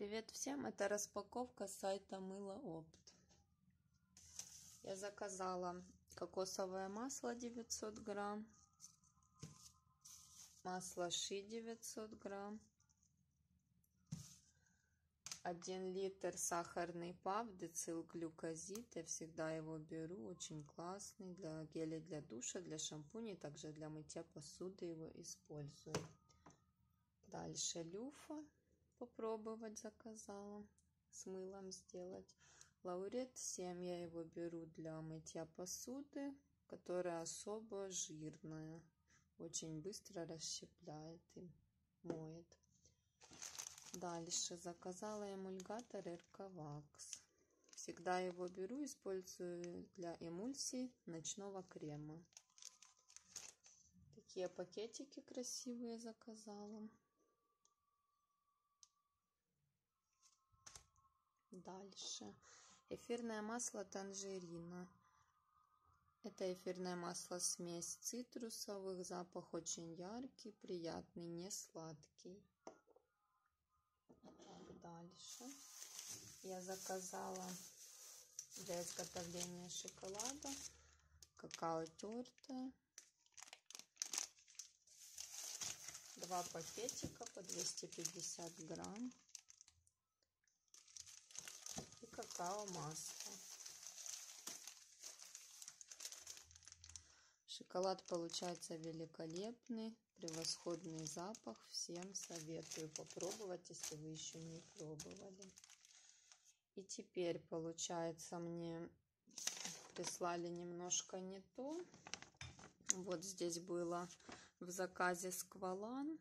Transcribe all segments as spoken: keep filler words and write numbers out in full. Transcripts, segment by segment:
Привет всем! Это распаковка с сайта мыло-опт. Я заказала кокосовое масло девятьсот грамм, масло ши девятьсот грамм, один литр сахарный пав децилглюкозид. Я всегда его беру, очень классный, для геля для душа, для шампуней, также для мытья посуды его использую. Дальше люфа. Попробовать заказала, с мылом сделать. Лаурет семь, я его беру для мытья посуды, которая особо жирная, очень быстро расщепляет и моет. Дальше заказала эмульгатор эр ка вакс, всегда его беру, использую для эмульсии ночного крема. Такие пакетики красивые заказала. Дальше эфирное масло танжерина. Это эфирное масло смесь цитрусовых, запах очень яркий, приятный, не сладкий. Так, дальше я заказала для изготовления шоколада какао тертое, два пакетика по двести пятьдесят грамм. Какао масло. Шоколад получается великолепный, превосходный запах. Всем советую попробовать, если вы еще не пробовали. И теперь получается, мне прислали немножко не то. Вот здесь было в заказе сквалан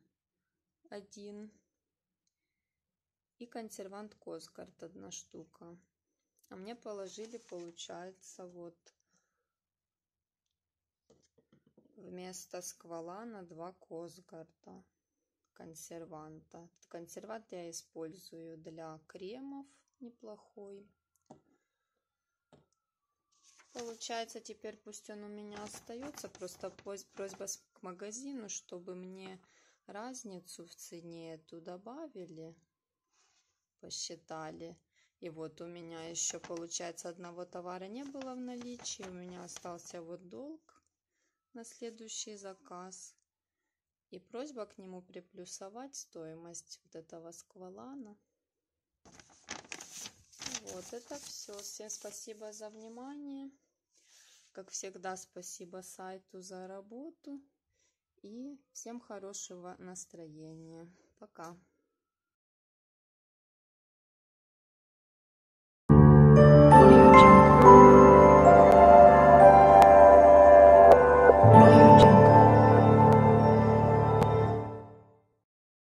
один и консервант Коскарт одна штука. А мне положили, получается, вот вместо сквалана два Коскарта консерванта. Консервант я использую для кремов, неплохой. Получается, теперь пусть он у меня остается. Просто просьба к магазину, чтобы мне разницу в цене эту добавили. Посчитали. И вот у меня еще, получается, одного товара не было в наличии. У меня остался вот долг на следующий заказ. И просьба к нему приплюсовать стоимость вот этого сквалана. Вот это все. Всем спасибо за внимание. Как всегда, спасибо сайту за работу. И всем хорошего настроения. Пока.